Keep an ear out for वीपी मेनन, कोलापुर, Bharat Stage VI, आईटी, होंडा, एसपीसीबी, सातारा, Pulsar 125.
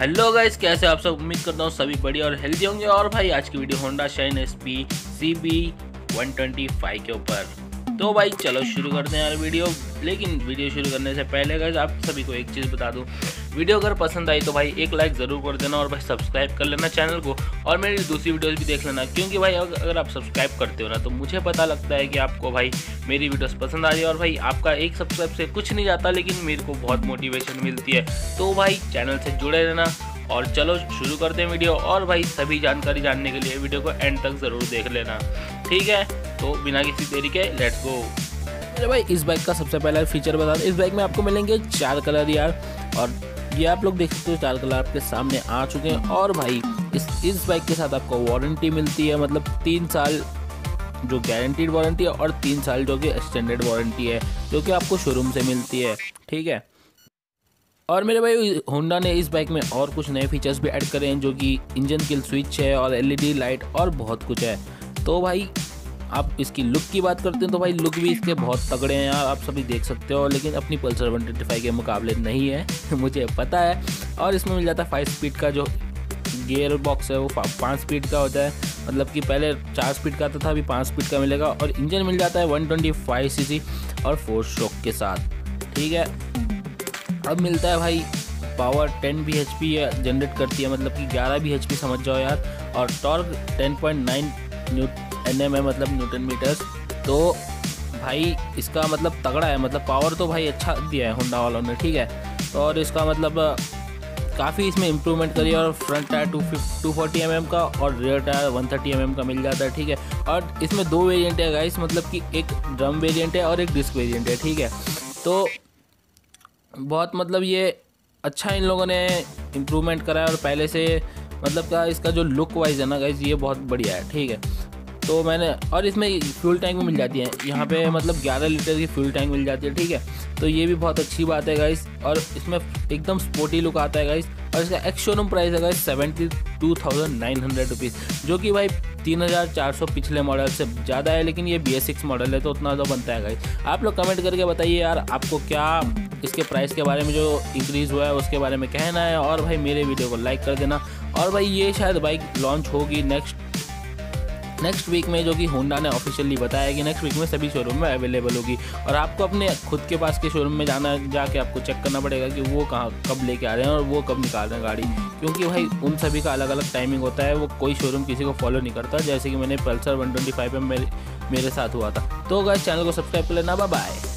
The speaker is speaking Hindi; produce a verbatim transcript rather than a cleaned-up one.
हेलो गाइस, कैसे आप सब? उम्मीद करता हूँ सभी बढ़िया और हेल्दी होंगे। और भाई आज की video होंडा Shine एसपीसीबी one two five के ऊपर, तो भाई चलो शुरू करते हैं यार वीडियो। लेकिन वीडियो शुरू करने से पहले गाइस आप सभी को एक चीज़ बता दूँ, वीडियो अगर पसंद आई तो भाई एक लाइक ज़रूर कर देना और भाई सब्सक्राइब कर लेना चैनल को, और मेरी दूसरी वीडियोस भी देख लेना। क्योंकि भाई अगर आप सब्सक्राइब करते हो ना तो मुझे पता लगता है कि आपको भाई मेरी वीडियोस पसंद आ रही है, और भाई आपका एक सब्सक्राइब से कुछ नहीं जाता लेकिन मेरे को बहुत मोटिवेशन मिलती है। तो भाई चैनल से जुड़े रहना और चलो शुरू करते हैं वीडियो। और भाई सभी जानकारी जानने के लिए वीडियो को एंड तक ज़रूर देख लेना, ठीक है? तो बिना किसी देरी के लेट्स गो। अरे भाई इस बाइक का सबसे पहला फीचर बता दें, इस बाइक में आपको मिलेंगे चार कलर यार, और ये आप लोग देख सकते हो चार कलर आपके सामने आ चुके हैं। और भाई इस इस बाइक के साथ आपको वारंटी मिलती है, मतलब तीन साल जो गारंटीड वारंटी है और तीन साल जो कि एक्सटेंडेड वारंटी है, जो कि आपको शोरूम से मिलती है, ठीक है? और मेरे भाई होंडा ने इस बाइक में और कुछ नए फीचर्स भी ऐड करे हैं, जो कि इंजन किल स्विच है और एलईडी लाइट और बहुत कुछ है। तो भाई आप इसकी लुक की बात करते हैं तो भाई लुक भी इसके बहुत तगड़े हैं यार, आप सभी देख सकते हो, लेकिन अपनी पल्सर वन टू फाइव के मुकाबले नहीं है, मुझे पता है। और इसमें मिल जाता है फाइव स्पीड का जो गियर बॉक्स है, वो पाँच स्पीड का होता है, मतलब कि पहले चार स्पीड का आता था, अभी पाँच स्पीड का मिलेगा। और इंजन मिल जाता है वन टू फाइव सीसी और फोर स्ट्रोक के साथ, ठीक है? अब मिलता है भाई power ten B H P generate करती है, मतलब कि ग्यारह बी एच पी समझ जाओ यार। और torque ten point nine newton N M है, मतलब न्यूटन मीटर्स। तो भाई इसका मतलब तगड़ा है, मतलब पावर तो भाई अच्छा दिया है होंडा वालों ने, ठीक है? तो और इसका मतलब काफ़ी इसमें इम्प्रूवमेंट करी है। और front tyre two fifty two forty M M का और rear tyre one thirty M M का मिल जाता है, ठीक है? और इसमें दो वेरिएंट है गाइस, मतलब कि एक ड्रम वेरिएंट है और एक डिस्क वेरिएंट है, ठीक है? तो बहुत मतलब ये अच्छा इन लोगों ने इम्प्रूवमेंट करा है, और पहले से मतलब का इसका जो लुक वाइज है ना गाइस, ये बहुत बढ़िया है, ठीक है? तो मैंने और इसमें फ्यूल टैंक भी मिल जाती है यहाँ पे, मतलब ग्यारह लीटर की फ्यूल टैंक मिल जाती है, ठीक है? तो ये भी बहुत अच्छी बात है गाइस। और इसमें एकदम स्पोर्टी लुक आता है गाइस। और इसका एक्स शोरूम प्राइस है guys seventy two thousand nine hundred rupees, जो कि भाई तीन हज़ार चार सौ पिछले मॉडल से ज़्यादा है, लेकिन ये बी एस सिक्स मॉडल है तो उतना तो बनता है गाइस। आप लोग कमेंट करके बताइए यार आपको क्या इसके प्राइस के बारे में जो इंक्रीज़ हुआ है उसके बारे में कहना है। और भाई मेरे वीडियो को लाइक कर देना। और भाई ये शायद बाइक लॉन्च होगी नेक्स्ट नेक्स्ट वीक में, जो कि होंडा ने ऑफिशियली बताया कि नेक्स्ट वीक में सभी शोरूम में अवेलेबल होगी। और आपको अपने खुद के पास के शोरूम में जाना जाके आपको चेक करना पड़ेगा कि वो कहाँ कब लेके आ रहे हैं और वो कब निकाल रहे हैं गाड़ी, क्योंकि भाई उन सभी का अलग अलग टाइमिंग होता है, वो कोई शोरूम किसी को फॉलो नहीं करता, जैसे कि मैंने पल्सर वन टू फाइव में मेरे, मेरे साथ हुआ था। तो गाइस चैनल को सब्सक्राइब कर लेना, बाय बाय।